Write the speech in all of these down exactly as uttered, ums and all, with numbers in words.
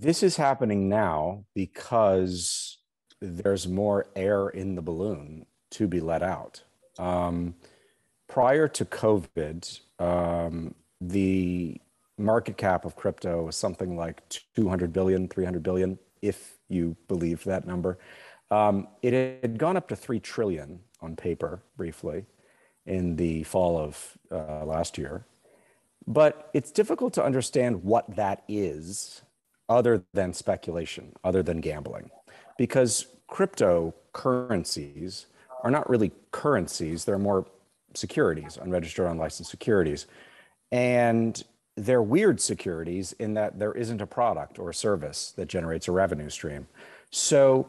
This is happening now because there's more air in the balloon to be let out. Um, prior to COVID, um, the market cap of crypto was something like two hundred billion, three hundred billion, if you believe that number. Um, it had gone up to three trillion on paper briefly in the fall of uh, last year. But it's difficult to understand what that is other than speculation, other than gambling, because cryptocurrencies are not really currencies. They're more securities, unregistered, unlicensed securities. And they're weird securities in that there isn't a product or a service that generates a revenue stream. So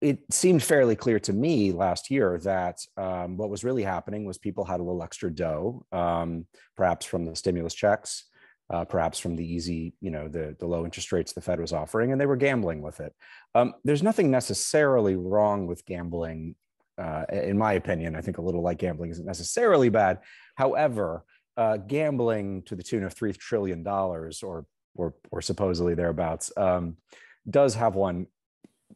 it seemed fairly clear to me last year that um, what was really happening was people had a little extra dough, um, perhaps from the stimulus checks, uh, perhaps from the easy, you know, the, the low interest rates the Fed was offering, and they were gambling with it. Um, there's nothing necessarily wrong with gambling, uh, in my opinion. I think a little like gambling isn't necessarily bad. However, uh, gambling to the tune of three trillion dollars or, or, or supposedly thereabouts um, does have one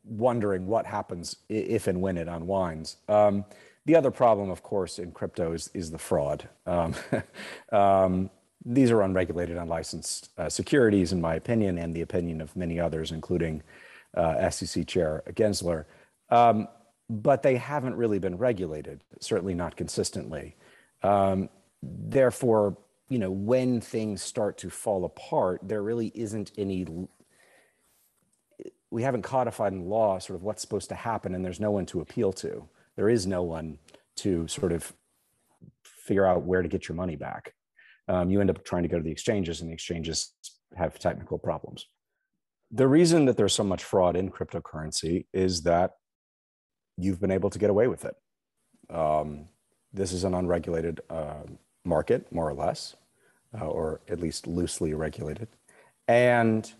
wondering what happens if and when it unwinds. Um, the other problem, of course, in crypto is, is the fraud. Um, um, these are unregulated, unlicensed uh, securities, in my opinion, and the opinion of many others, including uh, S E C Chair Gensler. Um, but they haven't really been regulated, certainly not consistently. Um, therefore, you know, when things start to fall apart, there really isn't any. We haven't codified in law sort of what's supposed to happen, and there's no one to appeal to. There is no one to sort of figure out where to get your money back. Um, you end up trying to go to the exchanges, and the exchanges have technical problems. The reason that there's so much fraud in cryptocurrency is that you've been able to get away with it. Um, this is an unregulated uh, market, more or less, uh, or at least loosely regulated. And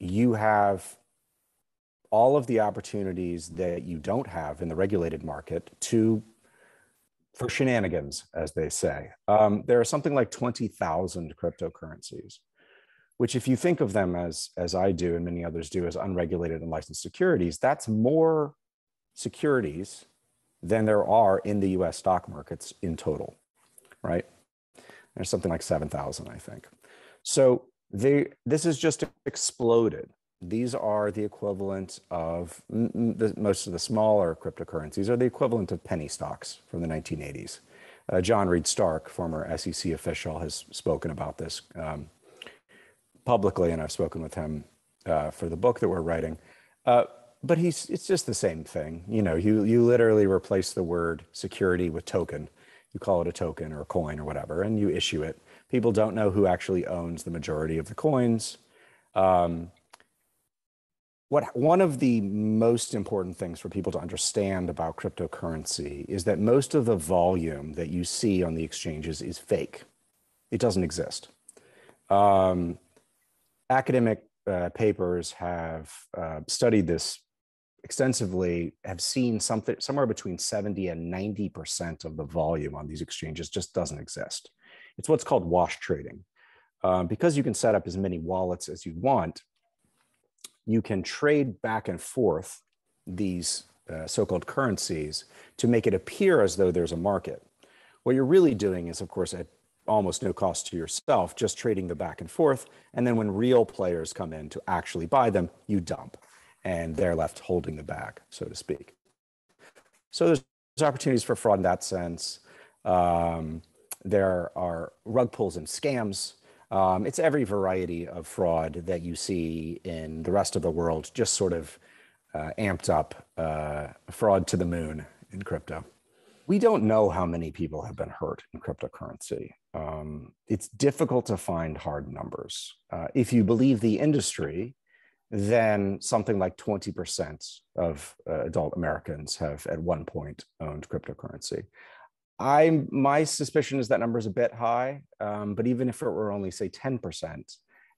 you have all of the opportunities that you don't have in the regulated market to, for shenanigans, as they say. Um, there are something like twenty thousand cryptocurrencies, which if you think of them as, as I do and many others do, as unregulated and licensed securities, that's more securities than there are in the U S stock markets in total, right? There's something like seven thousand, I think. So they, this has just exploded. These are the equivalent of, the, most of the smaller cryptocurrencies are the equivalent of penny stocks from the nineteen eighties. Uh, John Reed Stark, former S E C official, has spoken about this um, publicly, and I've spoken with him uh, for the book that we're writing. Uh, but he's, it's just the same thing. You know, you, you literally replace the word security with token. You call it a token or a coin or whatever, and you issue it. People don't know who actually owns the majority of the coins. Um, What, one of the most important things for people to understand about cryptocurrency is that most of the volume that you see on the exchanges is fake. It doesn't exist. Um, academic uh, papers have uh, studied this extensively, have seen something somewhere between seventy and ninety percent of the volume on these exchanges just doesn't exist. It's what's called wash trading. Uh, because you can set up as many wallets as you want, you can trade back and forth these uh, so-called currencies to make it appear as though there's a market. What you're really doing is, of course, at almost no cost to yourself, just trading the back and forth. And then when real players come in to actually buy them, you dump, and they're left holding the bag, so to speak. So there's opportunities for fraud in that sense. Um, there are rug pulls and scams. Um, it's every variety of fraud that you see in the rest of the world, just sort of uh, amped up uh, fraud to the moon in crypto. We don't know how many people have been hurt in cryptocurrency. Um, it's difficult to find hard numbers. Uh, if you believe the industry, then something like twenty percent of uh, adult Americans have at one point owned cryptocurrency. I, my suspicion is that number is a bit high, um, but even if it were only, say, ten percent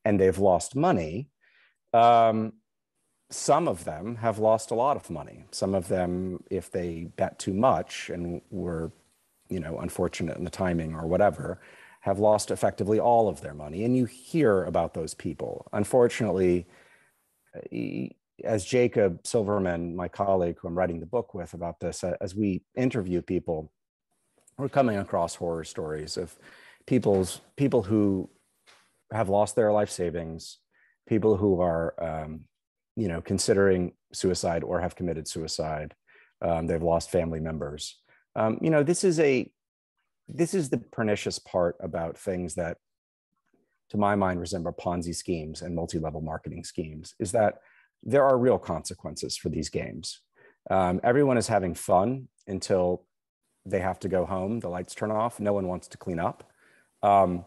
and they've lost money, um, some of them have lost a lot of money. Some of them, if they bet too much and were, you know, unfortunate in the timing or whatever, have lost effectively all of their money. And you hear about those people. Unfortunately, as Jacob Silverman, my colleague who I'm writing the book with about this, as we interview people, we're coming across horror stories of people's people who have lost their life savings, people who are, um, you know, considering suicide or have committed suicide. Um, they've lost family members. Um, you know, this is a, this is the pernicious part about things that, to my mind, resemble Ponzi schemes and multi-level marketing schemes, is that there are real consequences for these games. Um, everyone is having fun until they have to go home, the lights turn off, no one wants to clean up. Um,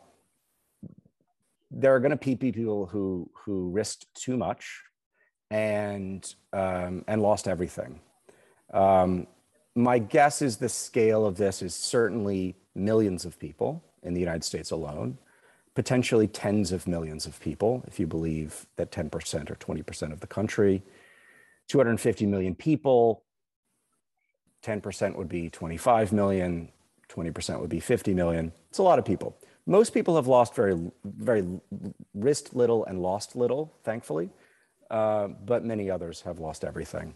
there are going to be people who, who risked too much and, um, and lost everything. Um, my guess is the scale of this is certainly millions of people in the United States alone, potentially tens of millions of people, if you believe that ten percent or twenty percent of the country, two hundred fifty million people, ten percent would be twenty-five million, twenty percent would be fifty million. It's a lot of people. Most people have lost very, very risked little and lost little, thankfully, uh, but many others have lost everything.